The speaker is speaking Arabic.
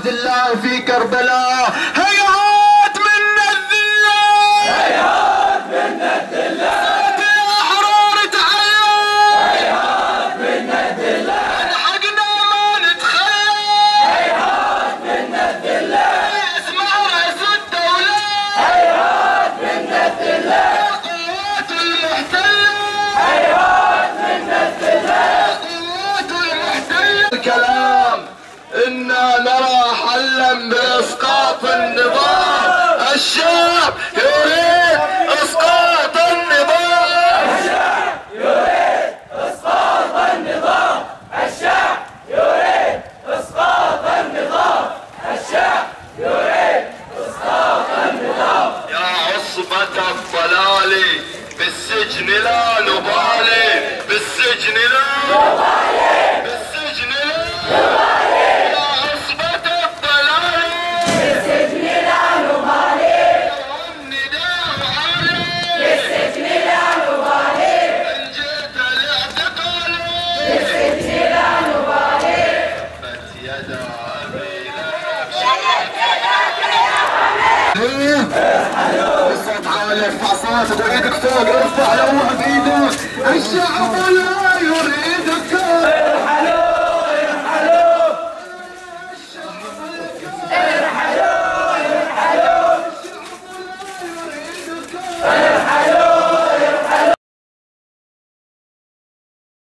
عبد الله في كربلاء. هيهات منا الذلة، هيهات منا الذلة، نادي الأحرار تحيا، هيهات منا الذلة، الحقنا ما نتخلى، هيهات منا الذلة، رأس مع رأس الدولة، هيهات منا الذلة، القوات المحتلة، هيهات منا الذلة، القوات المحتلة. الكلام إنا نرى حلا بإسقاط النظام، الشعب يريد إسقاط النظام، الشعب يريد إسقاط النظام، الشعب يريد إسقاط النظام، الشعب يريد إسقاط النظام. يا عصبة الضلال بالسجن لا نبالي، بالسجن لا نبالي، بالسجن لا نبالي. ارفع صوتك وايدك فوق، ارفع لوح بايدك. الشعب لا يريد